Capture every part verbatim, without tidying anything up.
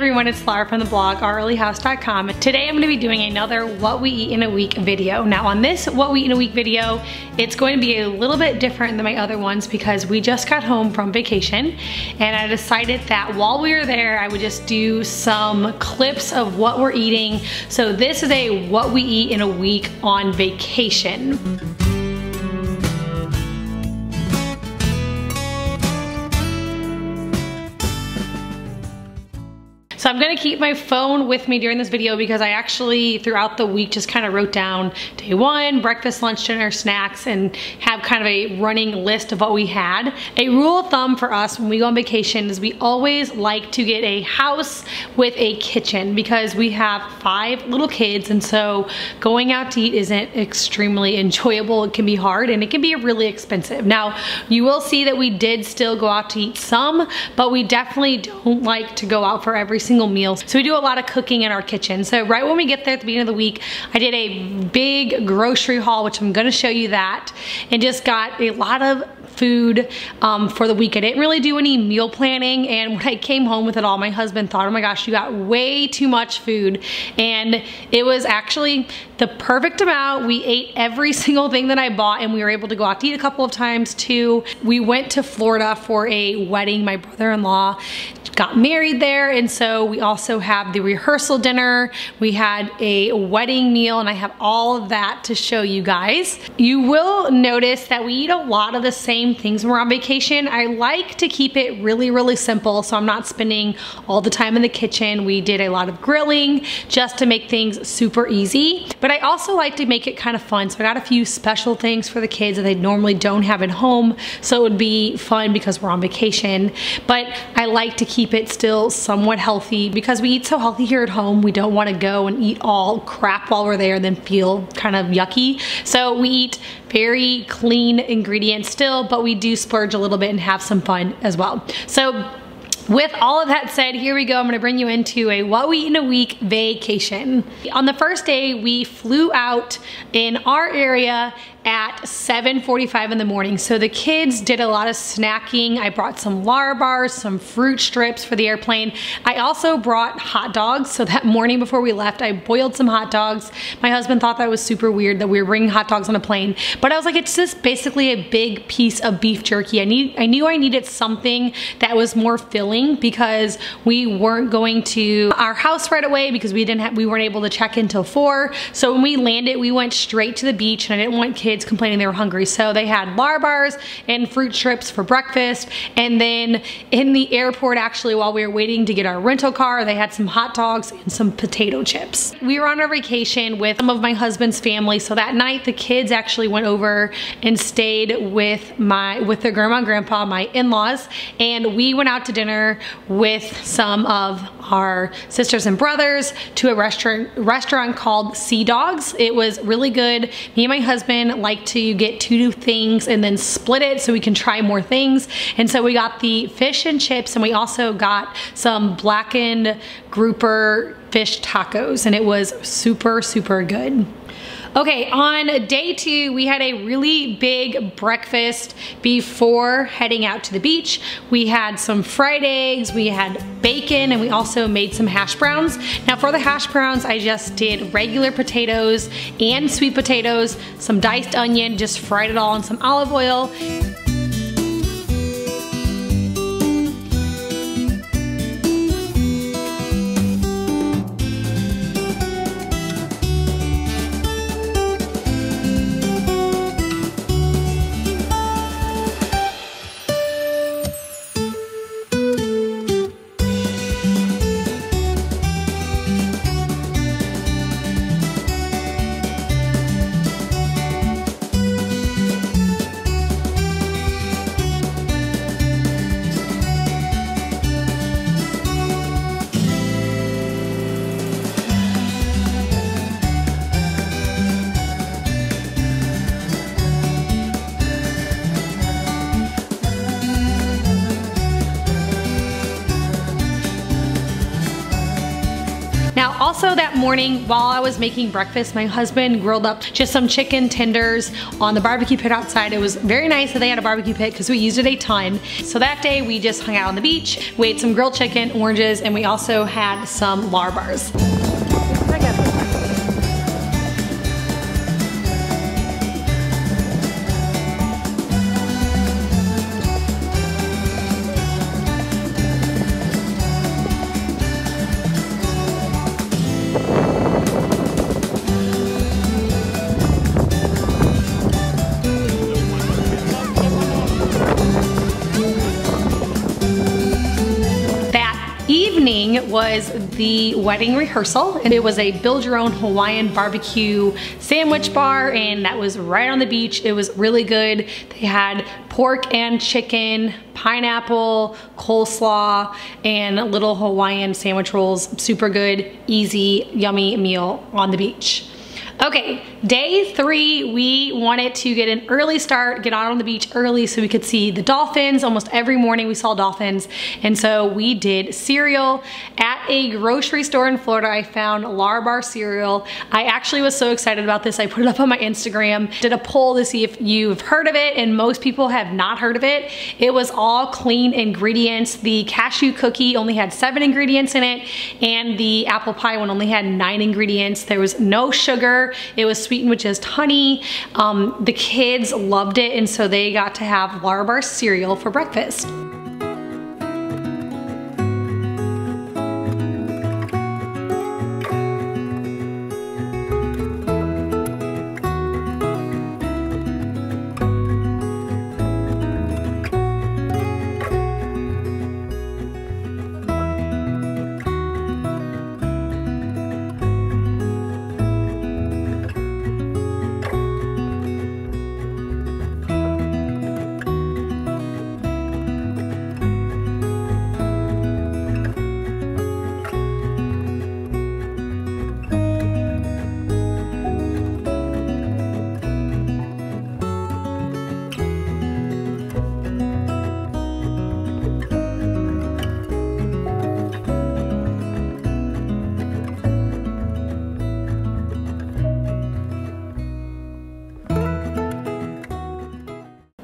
everyone, it's Lara from the blog Our Oily House dot com. Today I'm going to be doing another What We Eat in a Week video. Now on this What We Eat in a Week video, it's going to be a little bit different than my other ones because we just got home from vacation and I decided that while we were there I would just do some clips of what we're eating. So this is a What We Eat in a Week on vacation. So I'm gonna keep my phone with me during this video because I actually throughout the week just kind of wrote down day one, breakfast, lunch, dinner, snacks, and have kind of a running list of what we had. A rule of thumb for us when we go on vacation is we always like to get a house with a kitchen because we have five little kids, and so going out to eat isn't extremely enjoyable. It can be hard and it can be really expensive. Now, you will see that we did still go out to eat some, but we definitely don't like to go out for every single single meals. So we do a lot of cooking in our kitchen. So right when we get there at the beginning of the week, I did a big grocery haul, which I'm gonna show you that, and just got a lot of food um, for the week. I didn't really do any meal planning, and when I came home with it all, my husband thought, oh my gosh, you got way too much food. And it was actually the perfect amount. We ate every single thing that I bought, and we were able to go out to eat a couple of times too. We went to Florida for a wedding. My brother-in-law got married there, and so we also have the rehearsal dinner. We had a wedding meal, and I have all of that to show you guys. You will notice that we eat a lot of the same things when we're on vacation. I like to keep it really, really simple, so I'm not spending all the time in the kitchen. We did a lot of grilling just to make things super easy, but I also like to make it kind of fun. So I got a few special things for the kids that they normally don't have at home, so it would be fun because we're on vacation, but I like to keep it still somewhat healthy. Because we eat so healthy here at home, we don't want to go and eat all crap while we're there and then feel kind of yucky. So we eat very clean ingredients still, but we do splurge a little bit and have some fun as well. So with all of that said, here we go. I'm gonna bring you into a What We Eat in a Week vacation. On the first day, we flew out in our area at seven forty-five in the morning. So the kids did a lot of snacking. I brought some Larabars, some fruit strips for the airplane. I also brought hot dogs. So that morning before we left, I boiled some hot dogs. My husband thought that was super weird that we were bringing hot dogs on a plane, but I was like, it's just basically a big piece of beef jerky. I need, I knew I needed something that was more filling because we weren't going to our house right away because we didn't have, we weren't able to check in till four. So when we landed, we went straight to the beach, and I didn't want kids Kids complaining they were hungry. So they had Larabars and fruit strips for breakfast. And then in the airport, actually, while we were waiting to get our rental car, they had some hot dogs and some potato chips. We were on a vacation with some of my husband's family. So that night, the kids actually went over and stayed with my with their grandma and grandpa, my in-laws. And we went out to dinner with some of our sisters and brothers to a restaurant restaurant called Sea Dogs. It was really good. Me and my husband like to get two things and then split it so we can try more things. And so we got the fish and chips, and we also got some blackened grouper fish tacos, and it was super, super good. Okay, on day two, we had a really big breakfast before heading out to the beach. We had some fried eggs, we had bacon, and we also made some hash browns. Now for the hash browns, I just did regular potatoes and sweet potatoes, some diced onion, just fried it all in some olive oil. Also that morning while I was making breakfast, my husband grilled up just some chicken tenders on the barbecue pit outside. It was very nice that they had a barbecue pit because we used it a ton. So that day we just hung out on the beach, we ate some grilled chicken, oranges, and we also had some Larabars. Was the wedding rehearsal, and it was a build your own Hawaiian barbecue sandwich bar, and that was right on the beach. It was really good. They had pork and chicken, pineapple, coleslaw, and little Hawaiian sandwich rolls. Super good, easy, yummy meal on the beach. Okay, day three, we wanted to get an early start, get out on the beach early so we could see the dolphins. Almost every morning we saw dolphins. And so we did cereal. At a grocery store in Florida, I found Larabar cereal. I actually was so excited about this, I put it up on my Instagram, did a poll to see if you've heard of it, and most people have not heard of it. It was all clean ingredients. The cashew cookie only had seven ingredients in it, and the apple pie one only had nine ingredients. There was no sugar. It was sweetened with just honey. Um, the kids loved it, and so they got to have Larabar cereal for breakfast.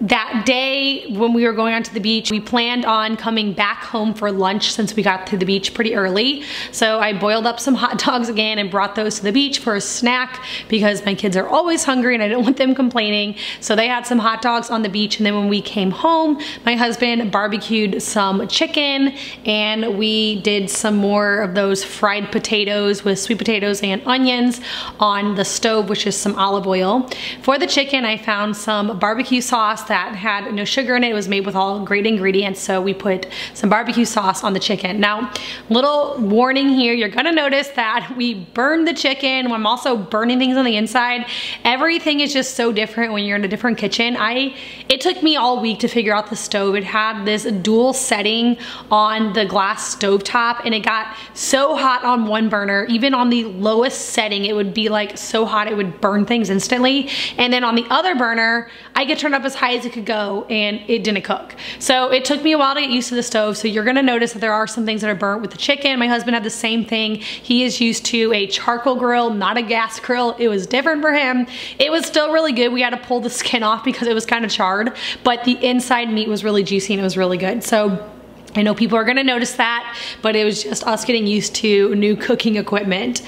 That day when we were going onto the beach, we planned on coming back home for lunch since we got to the beach pretty early. So I boiled up some hot dogs again and brought those to the beach for a snack because my kids are always hungry and I don't want them complaining. So they had some hot dogs on the beach, and then when we came home, my husband barbecued some chicken and we did some more of those fried potatoes with sweet potatoes and onions on the stove, which is some olive oil. For the chicken, I found some barbecue sauce that had no sugar in it. It was made with all great ingredients, so we put some barbecue sauce on the chicken. Now, little warning here, you're gonna notice that we burned the chicken. I'm also burning things on the inside. Everything is just so different when you're in a different kitchen. I, it took me all week to figure out the stove. It had this dual setting on the glass stovetop, and it got so hot on one burner, even on the lowest setting, it would be like so hot it would burn things instantly. And then on the other burner, I could turn up as high as it could go and it didn't cook. So it took me a while to get used to the stove. So you're gonna notice that there are some things that are burnt with the chicken. My husband had the same thing. He is used to a charcoal grill, not a gas grill. It was different for him. It was still really good. We had to pull the skin off because it was kind of charred, but the inside meat was really juicy and it was really good. So I know people are gonna notice that, but it was just us getting used to new cooking equipment.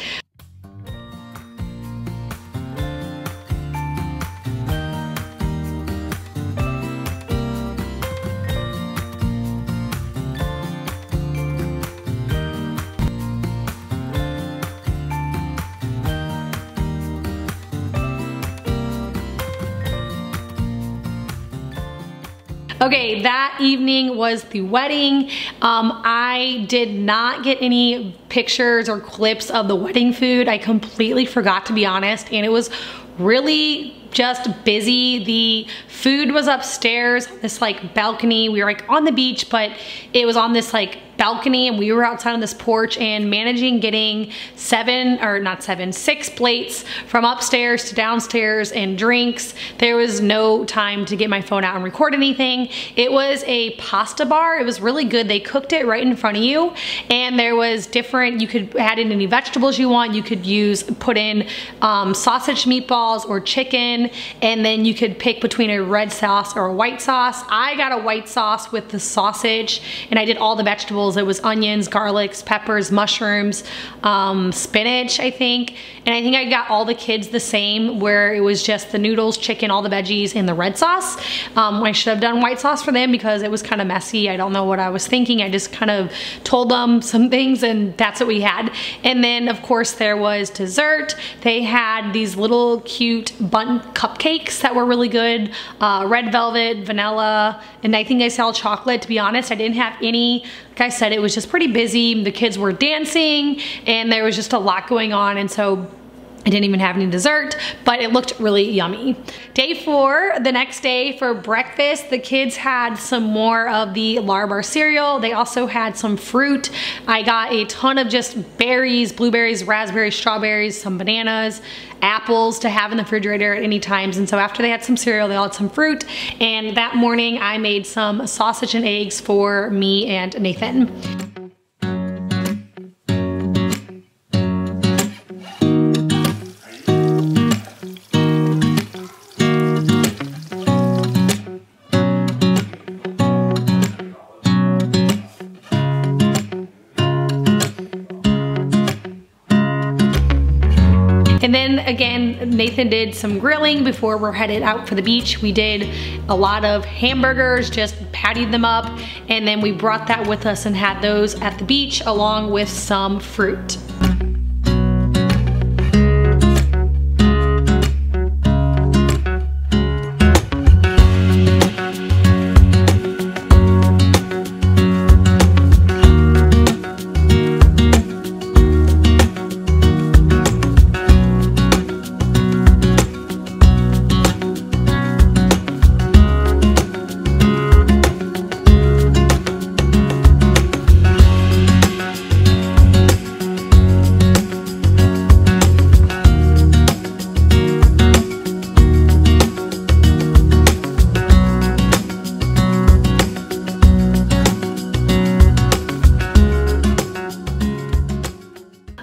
Okay, that evening was the wedding. Um, I did not get any pictures or clips of the wedding food. I completely forgot, to be honest, and it was really just busy. The food was upstairs, this like balcony. We were like on the beach, but it was on this like balcony and we were outside on this porch and managing getting seven, or not seven, six plates from upstairs to downstairs and drinks. There was no time to get my phone out and record anything. It was a pasta bar. It was really good. They cooked it right in front of you and there was different, you could add in any vegetables you want. You could use, put in um, sausage meatballs or chicken, and then you could pick between a red sauce or a white sauce. I got a white sauce with the sausage and I did all the vegetables. It was onions, garlics, peppers, mushrooms, um, spinach, I think. And I think I got all the kids the same where it was just the noodles, chicken, all the veggies, and the red sauce. Um, I should have done white sauce for them because it was kind of messy. I don't know what I was thinking. I just kind of told them some things and that's what we had. And then of course there was dessert. They had these little cute bun cupcakes that were really good. Uh, red velvet, vanilla, and I think I sell chocolate. To be honest, I didn't have any. Like I said, it was just pretty busy. The kids were dancing and there was just a lot going on, and so I didn't even have any dessert, but it looked really yummy. Day four, the next day for breakfast, the kids had some more of the Larabar cereal. They also had some fruit. I got a ton of just berries, blueberries, raspberries, strawberries, some bananas, apples to have in the refrigerator at any times. And so after they had some cereal, they all had some fruit. And that morning I made some sausage and eggs for me and Nathan. And then again, Nathan did some grilling before we're headed out for the beach. We did a lot of hamburgers, just pattied them up, and then we brought that with us and had those at the beach along with some fruit.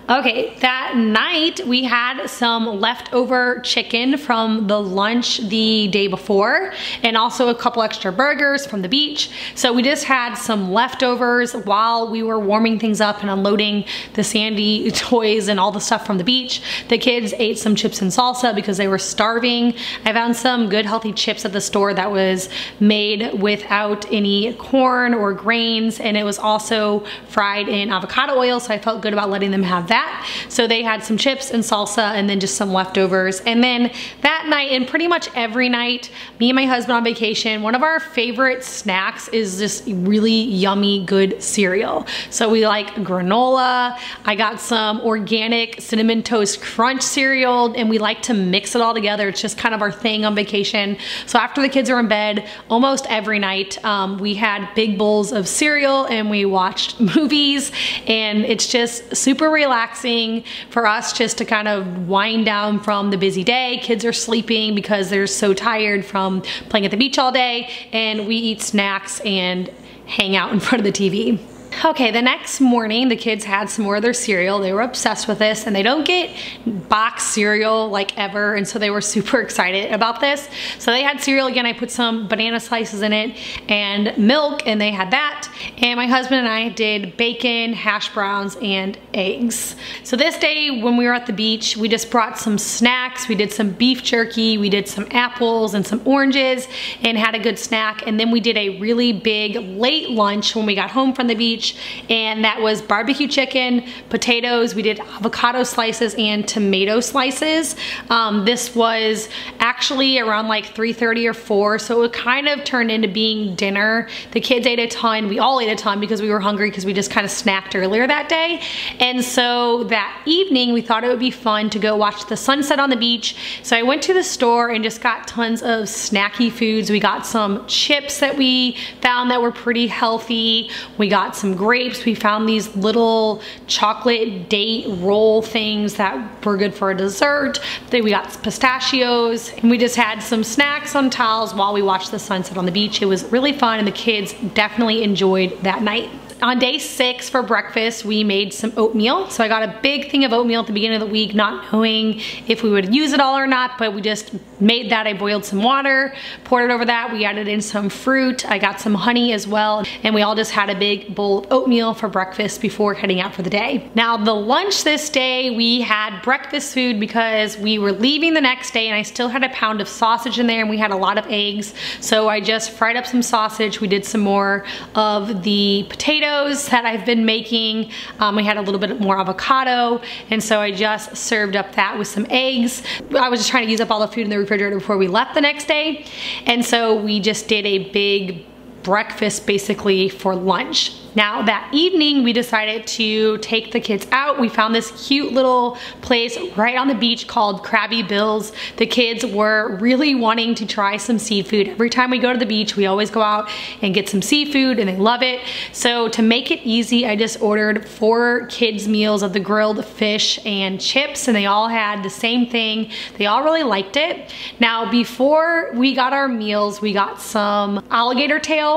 Okay, that night we had some leftover chicken from the lunch the day before and also a couple extra burgers from the beach. So we just had some leftovers while we were warming things up and unloading the sandy toys and all the stuff from the beach. The kids ate some chips and salsa because they were starving. I found some good healthy chips at the store that was made without any corn or grains, and it was also fried in avocado oil, so I felt good about letting them have that. That. So they had some chips and salsa and then just some leftovers. And then that night, and pretty much every night, me and my husband on vacation, one of our favorite snacks is this really yummy good cereal. So we like granola. I got some organic Cinnamon Toast Crunch cereal and we like to mix it all together. It's just kind of our thing on vacation. So after the kids are in bed, almost every night, um, we had big bowls of cereal and we watched movies, and it's just super relaxing for us just to kind of wind down from the busy day. Kids are sleeping because they're so tired from playing at the beach all day, and we eat snacks and hang out in front of the T V. Okay, the next morning the kids had some more of their cereal. They were obsessed with this, and they don't get boxed cereal like ever, and so they were super excited about this. So they had cereal again. I put some banana slices in it and milk, and they had that. And my husband and I did bacon, hash browns, and eggs. So this day when we were at the beach, we just brought some snacks. We did some beef jerky, we did some apples and some oranges, and had a good snack. And then we did a really big late lunch when we got home from the beach. And that was barbecue chicken, potatoes, we did avocado slices and tomato slices. Um, this was actually around like three thirty or four, so it kind of turned into being dinner. The kids ate a ton, we all ate a ton because we were hungry because we just kind of snacked earlier that day. And so that evening we thought it would be fun to go watch the sunset on the beach. So I went to the store and just got tons of snacky foods. We got some chips that we found that were pretty healthy. We got some some grapes. We found these little chocolate date roll things that were good for a dessert. Then we got pistachios, and we just had some snacks on towels while we watched the sunset on the beach. It was really fun, and the kids definitely enjoyed that night. On day six for breakfast, we made some oatmeal. So I got a big thing of oatmeal at the beginning of the week, not knowing if we would use it all or not, but we just made that. I boiled some water, poured it over that. We added in some fruit. I got some honey as well. And we all just had a big bowl of oatmeal for breakfast before heading out for the day. Now the lunch this day, we had breakfast food because we were leaving the next day and I still had a pound of sausage in there and we had a lot of eggs. So I just fried up some sausage. We did some more of the potato that I've been making. Um, we had a little bit more avocado, and so I just served up that with some eggs. I was just trying to use up all the food in the refrigerator before we left the next day, and so we just did a big breakfast basically for lunch. Now that evening we decided to take the kids out. We found this cute little place right on the beach called Krabby Bill's. The kids were really wanting to try some seafood. Every time we go to the beach we always go out and get some seafood and they love it. So to make it easy I just ordered four kids meals of the grilled fish and chips, and they all had the same thing. They all really liked it. Now before we got our meals we got some alligator tail.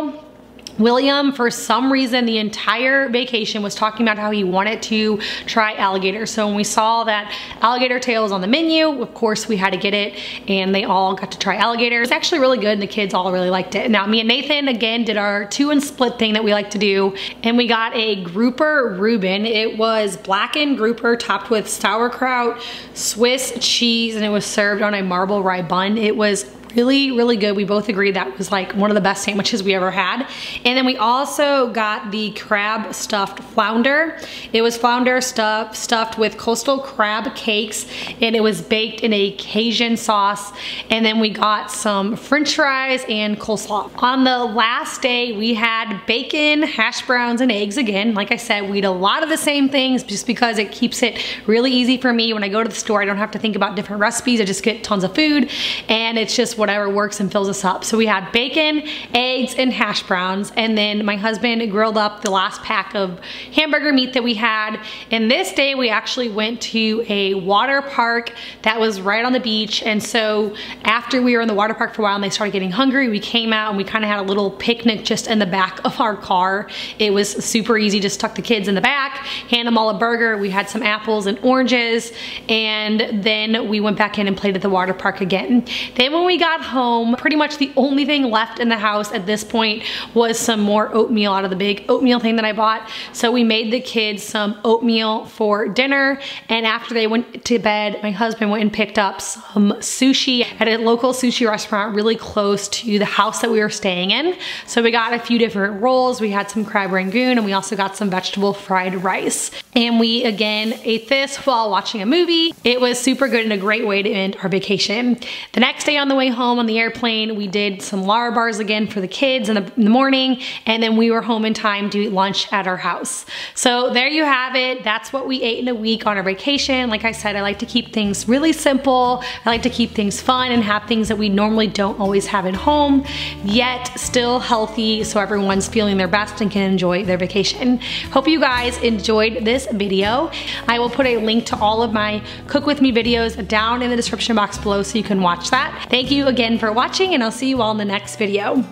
William, for some reason, the entire vacation was talking about how he wanted to try alligator. So when we saw that alligator tail was on the menu, of course we had to get it, and they all got to try alligator. It was actually really good and the kids all really liked it. Now me and Nathan, again, did our two and split thing that we like to do, and we got a grouper Reuben. It was blackened grouper topped with sauerkraut, Swiss cheese, and it was served on a marble rye bun. It was really, really good. We both agreed that was like one of the best sandwiches we ever had. And then we also got the crab stuffed flounder. It was flounder stuff, stuffed with coastal crab cakes, and it was baked in a Cajun sauce. And then we got some french fries and coleslaw. On the last day, we had bacon, hash browns, and eggs again. Like I said, we eat a lot of the same things just because it keeps it really easy for me. When I go to the store, I don't have to think about different recipes. I just get tons of food, and it's just whatever works and fills us up. So we had bacon, eggs, and hash browns, and then my husband grilled up the last pack of hamburger meat that we had. And this day we actually went to a water park that was right on the beach, and so after we were in the water park for a while and they started getting hungry, we came out and we kind of had a little picnic just in the back of our car. It was super easy, just tuck the kids in the back, hand them all a burger. We had some apples and oranges, and then we went back in and played at the water park again. Then when we got home, pretty much the only thing left in the house at this point was some more oatmeal out of the big oatmeal thing that I bought. So we made the kids some oatmeal for dinner, and after they went to bed, my husband went and picked up some sushi at a local sushi restaurant really close to the house that we were staying in. So we got a few different rolls. We had some crab rangoon, and we also got some vegetable fried rice. And we again ate this while watching a movie. It was super good and a great way to end our vacation. The next day on the way home, home on the airplane, we did some Larabars again for the kids in the, in the morning, and then we were home in time to eat lunch at our house. So there you have it. That's what we ate in a week on our vacation. Like I said, I like to keep things really simple. I like to keep things fun and have things that we normally don't always have at home, yet still healthy, so everyone's feeling their best and can enjoy their vacation. Hope you guys enjoyed this video. I will put a link to all of my Cook With Me videos down in the description box below so you can watch that. Thank you again for watching, and I'll see you all in the next video.